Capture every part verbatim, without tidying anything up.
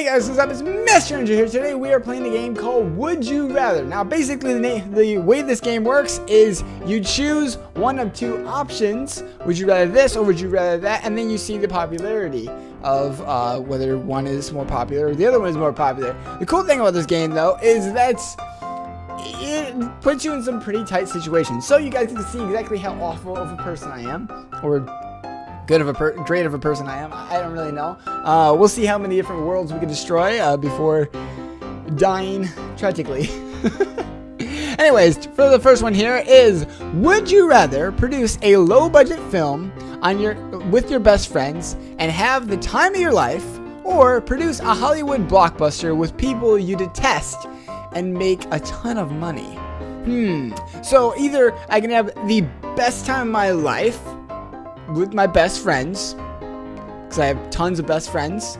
Hey guys, what's up? It's Mister Ranger here. Today we are playing the game called Would You Rather. Now basically the, the way this game works is you choose one of two options. Would you rather this or would you rather that? And then you see the popularity of uh, whether one is more popular or the other one is more popular. The cool thing about this game though is that's it puts you in some pretty tight situations. So you guys get to see exactly how awful of a person I am, or good of a per great of a person I am. I don't really know. Uh, we'll see how many different worlds we can destroy uh, before dying tragically. Anyways, for the first one here is: would you rather produce a low-budget film on your with your best friends and have the time of your life, or produce a Hollywood blockbuster with people you detest and make a ton of money? Hmm. So either I can have the best time of my life with my best friends, because I have tons of best friends,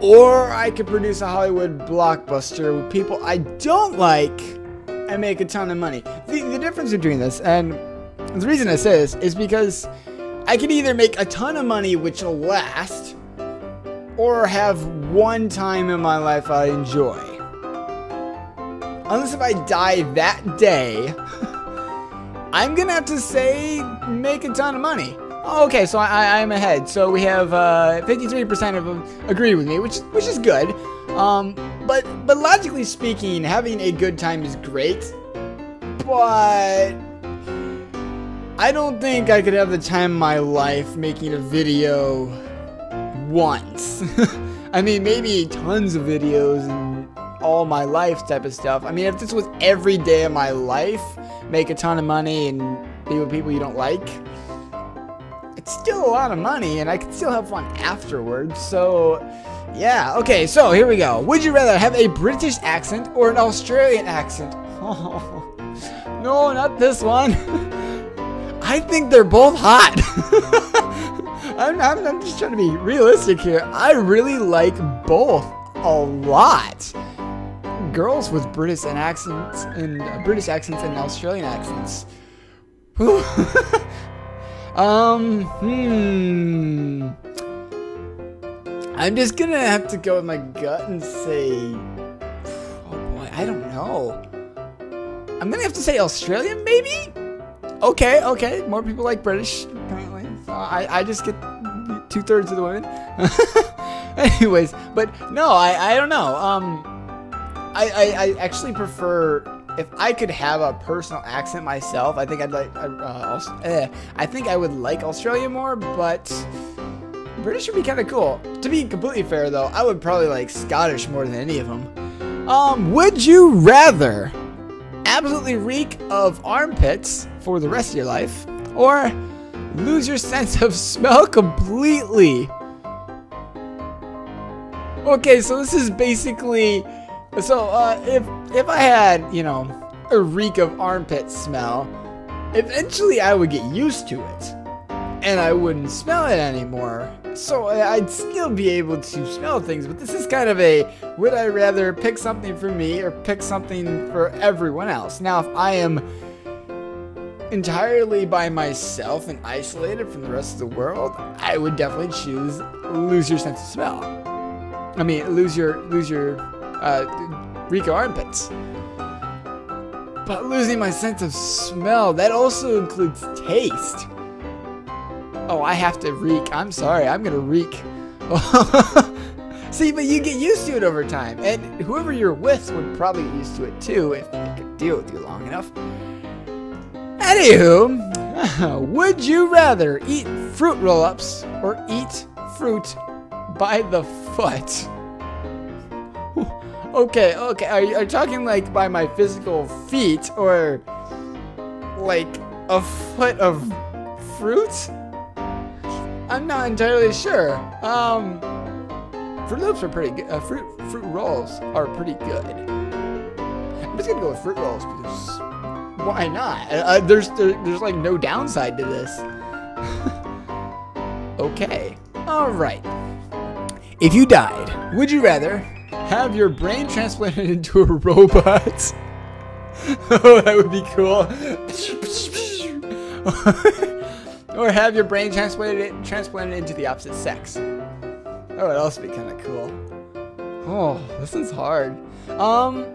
or I could produce a Hollywood blockbuster with people I don't like and make a ton of money. The, the difference between this, and the reason I say this, is because I could either make a ton of money, which will last, or have one time in my life I enjoy. Unless if I die that day, I'm gonna have to say make a ton of money. Oh, okay, so I, I, I'm ahead. So we have uh, fifty-three percent of them agree with me, which which is good. Um, but but logically speaking, having a good time is great. But I don't think I could have the time of my life making a video once. I mean, maybe tons of videos and all my life type of stuff. I mean, if this was every day of my life, make a ton of money and be with people you don't like, it's still a lot of money and I can still have fun afterwards. So yeah, okay, so here we go. Would you rather have a British accent or an Australian accent? Oh no, not this one. I think they're both hot. I'm, I'm, I'm just trying to be realistic here. I really like both a lot. Girls with British and accents and uh, British accents and Australian accents. um, hmm. I'm just gonna have to go with my gut and say, oh boy, I don't know. I'm gonna have to say Australian, maybe. Okay, okay. More people like British apparently. So I, I just get two thirds of the women. Anyways, but no, I, I don't know. Um. I, I, I actually prefer, if I could have a personal accent myself, I think I'd like, uh, uh, eh, I think I would like Australia more, but British would be kind of cool. To be completely fair though, I would probably like Scottish more than any of them. Um, would you rather absolutely reek of armpits for the rest of your life, or lose your sense of smell completely? Okay, so this is basically... So, uh, if, if I had, you know, a reek of armpit smell, eventually I would get used to it, and I wouldn't smell it anymore. So I'd still be able to smell things, but this is kind of a, would I rather pick something for me or pick something for everyone else? Now, if I am entirely by myself and isolated from the rest of the world, I would definitely choose lose your sense of smell. I mean, lose your, lose your... Uh, reek of armpits. But losing my sense of smell, that also includes taste. Oh, I have to reek. I'm sorry, I'm gonna reek. See, but you get used to it over time, and whoever you're with would probably get used to it too if they could deal with you long enough. Anywho, would you rather eat fruit roll-ups or eat fruit by the foot? Okay, okay, are you, are you talking like by my physical feet, or like a foot of fruit? I'm not entirely sure. Um, Fruit Loops are pretty good. Uh, fruit fruit rolls are pretty good. I'm just gonna go with fruit rolls because why not? Uh, there's there, there's like no downside to this. Okay, all right. If you died, would you rather have your brain transplanted into a robot? Oh, that would be cool. Or have your brain transplanted transplanted into the opposite sex. That would also be kind of cool. Oh, this is hard. Um,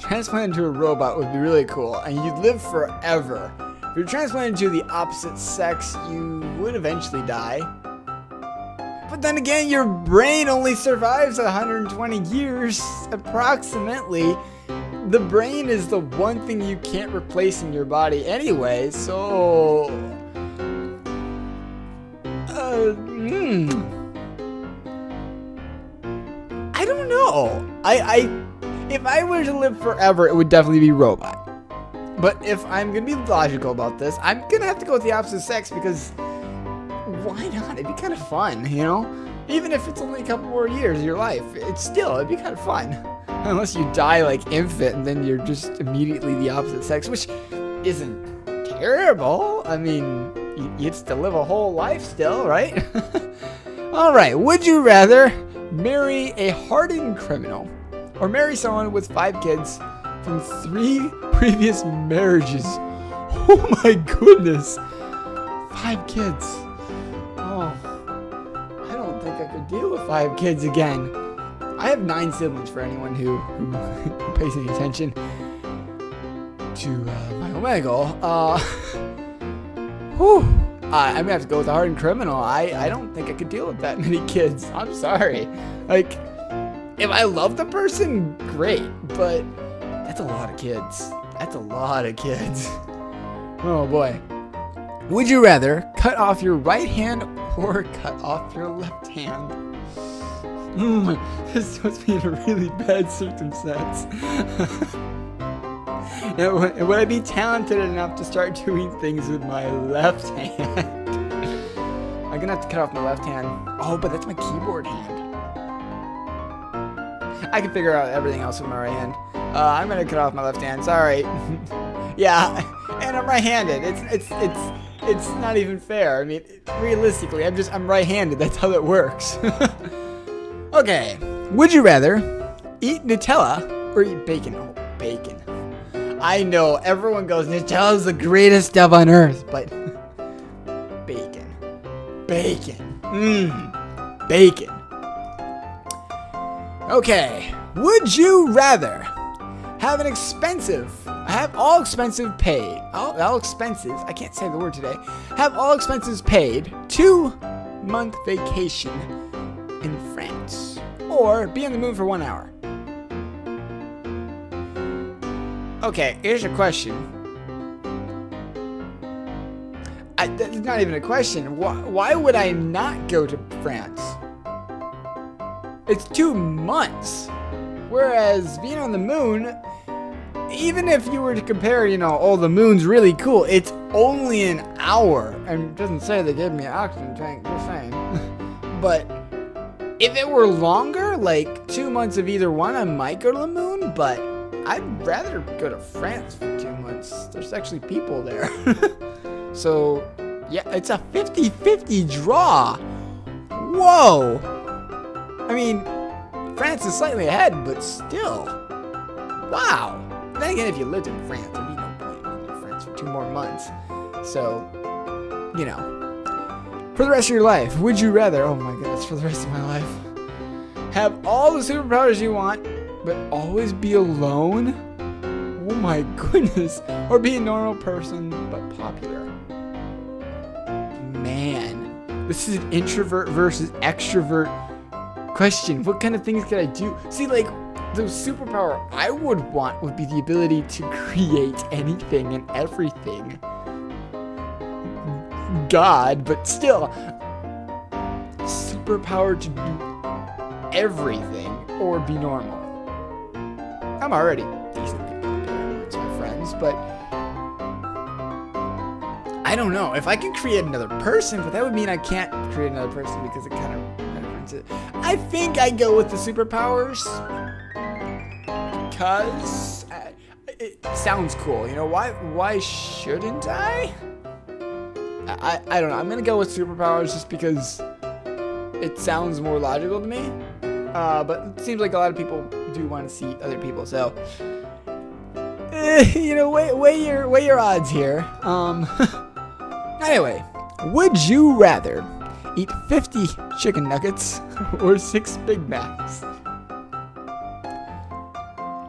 transplant into a robot would be really cool, and you'd live forever. If you're transplanted into the opposite sex, you would eventually die. But then again, your brain only survives one hundred twenty years, approximately. The brain is the one thing you can't replace in your body anyway, so... Uh, mm. I don't know. I, I, if I were to live forever, it would definitely be robot. But if I'm going to be logical about this, I'm going to have to go with the opposite sex because... Why not? It'd be kind of fun, you know? Even if it's only a couple more years of your life, it's still, it'd be kind of fun. Unless you die like infant and then you're just immediately the opposite sex, which isn't terrible. I mean, you get to live a whole life still, right? Alright, would you rather marry a hardened criminal or marry someone with five kids from three previous marriages? Oh my goodness! Five kids. I don't think I could deal with five kids again. I have nine siblings for anyone who, who pays any attention to uh, my Omega. Uh, whew, I, I'm going to have to go with a hardened criminal. I, I don't think I could deal with that many kids. I'm sorry. Like, if I love the person, great. But that's a lot of kids. That's a lot of kids. Oh, boy. Would you rather cut off your right hand or cut off your left hand? Mm, this puts me in a really bad circumstance. Now, would I be talented enough to start doing things with my left hand? I'm gonna have to cut off my left hand. Oh, but that's my keyboard hand. I can figure out everything else with my right hand. Uh, I'm gonna cut off my left hand. Sorry. Yeah, and I'm right-handed. It's it's it's. It's not even fair. I mean, realistically, I'm just, I'm right-handed. That's how that works. Okay. Would you rather eat Nutella or eat bacon? Oh, bacon. I know everyone goes, Nutella's the greatest stuff on earth, but bacon. Bacon. Mmm. Bacon. Okay. Would you rather have an expensive... I have all expenses paid. All, all expenses. I can't say the word today. Have all expenses paid. Two month vacation in France, or be on the moon for one hour. Okay, here's a question. I, that's not even a question. Why, why would I not go to France? It's two months, whereas being on the moon. Even if you were to compare, you know, oh, the moon's really cool, it's only an hour. And it doesn't say they gave me an oxygen tank, just saying. But if it were longer, like two months of either one, I might go to the moon, but I'd rather go to France for two months. There's actually people there. So, yeah, it's a fifty fifty draw. Whoa. I mean, France is slightly ahead, but still. Wow. Then again, if you lived in France, there'd be no point in living in France for two more months. So, you know. For the rest of your life, would you rather... Oh my goodness, for the rest of my life. Have all the superpowers you want, but always be alone? Oh my goodness. Or be a normal person, but popular. Man. This is an introvert versus extrovert question. What kind of things could I do? See, like... The superpower I would want would be the ability to create anything and everything. God, but still. Superpower to do everything or be normal. I'm already decently popular with my friends, but... I don't know. If I could create another person, but that would mean I can't create another person because it kind of... I think I go with the superpowers. Because uh, it sounds cool, you know. Why? Why shouldn't I? I, I? I don't know. I'm gonna go with superpowers just because it sounds more logical to me. Uh, but it seems like a lot of people do want to see other people, so uh, you know, weigh weigh your weigh your odds here. Um. Anyway, would you rather eat fifty chicken nuggets or six Big Macs.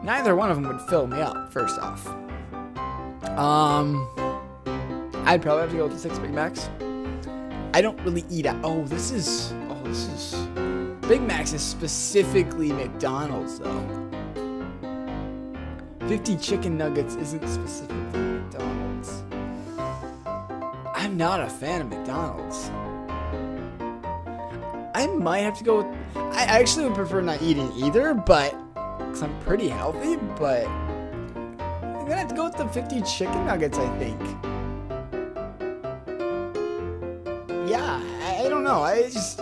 Neither one of them would fill me up, first off. Um, I'd probably have to go with the six Big Macs. I don't really eat out. Oh, this is, oh, this is, Big Macs is specifically McDonald's, though. fifty chicken nuggets isn't specifically McDonald's. I'm not a fan of McDonald's. I might have to go with, I actually would prefer not eating either, but, because I'm pretty healthy, but I'm gonna have to go with the fifty chicken nuggets, I think. Yeah, I, I don't know. I just,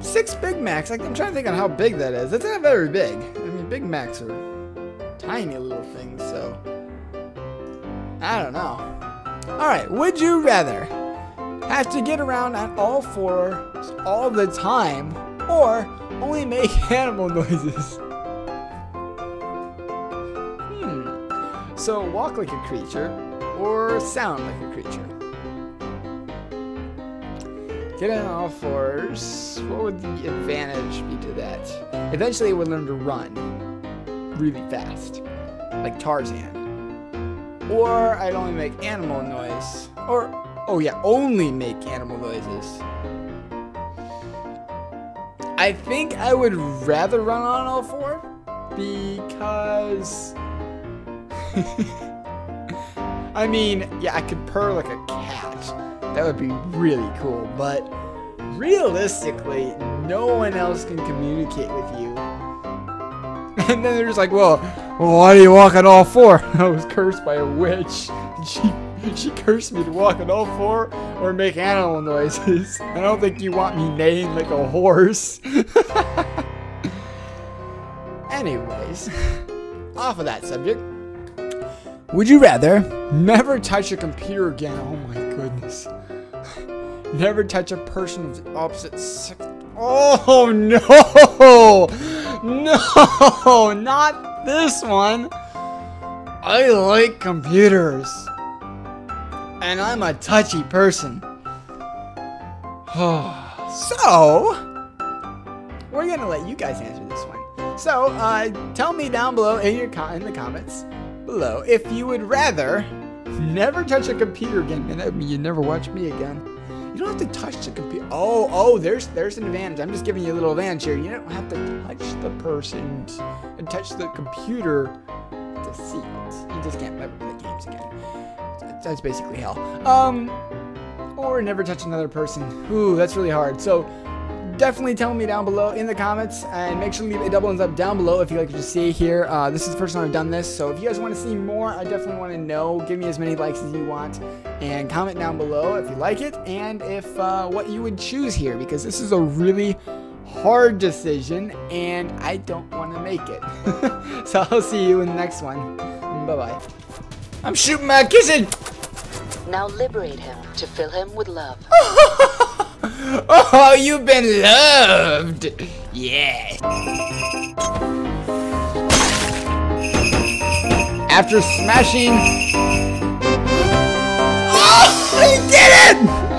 six Big Macs. Like, I'm trying to think on how big that is. That's not very big. I mean, Big Macs are tiny little things, so I don't know. All right, would you rather have to get around on all fours all the time, or only make animal noises? Hmm. So walk like a creature, or sound like a creature. Get on all fours. What would the advantage be to that? Eventually, it would learn to run really fast, like Tarzan. Or I'd only make animal noise. Or, oh yeah, only make animal noises. I think I would rather run on all four because, I mean, yeah, I could purr like a cat. That would be really cool, but realistically, no one else can communicate with you. And then they're just like, well, well, why do you walk on all four? I was cursed by a witch. She, she cursed me to walk on all four or make animal noises. I don't think you want me neighing like a horse. Anyways, off of that subject. Would you rather never touch a computer again? Oh my goodness. Never touch a person of the opposite sex. Oh no! No, not this one. I like computers. And I'm a touchy person. So, we're gonna let you guys answer this one. So, uh, tell me down below in your co in the comments below if you would rather never touch a computer again. And that means you never watch me again. You don't have to touch the computer. Oh, oh, there's there's an advantage. I'm just giving you a little advantage here. You don't have to touch the person and touch the computer to see it. You just can't ever play games again. That's basically hell. Um, or never touch another person. Ooh, that's really hard. So definitely tell me down below in the comments, and make sure to leave a double thumbs up down below if you'd like to just see here. Uh, this is the first time I've done this, so if you guys want to see more, I definitely want to know. Give me as many likes as you want, and comment down below if you like it, and if uh, what you would choose here, because this is a really hard decision, and I don't want to make it. So I'll see you in the next one. Bye-bye. I'm shooting my kitten! Now liberate him to fill him with love. Oh, you've been loved! Yes. After smashing... Oh, he did it!